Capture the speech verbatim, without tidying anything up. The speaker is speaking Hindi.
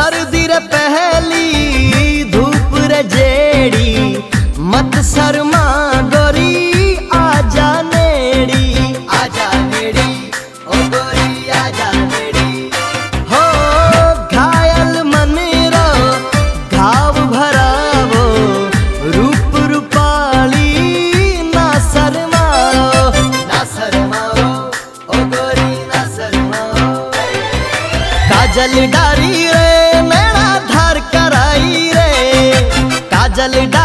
सर्दी रे पहली धूप रे जेड़ी मत शर्मा गोरी आजा नेड़ी आजा नेड़ी ओ गोरी आजा नेड़ी हो घायल मन रो घाव भरावो रूप रूपाली ना शर्माओ ना शर्माओ ओ गोरी ना शर्माओ। काजल डारी रे नैण कटारी रै काजल।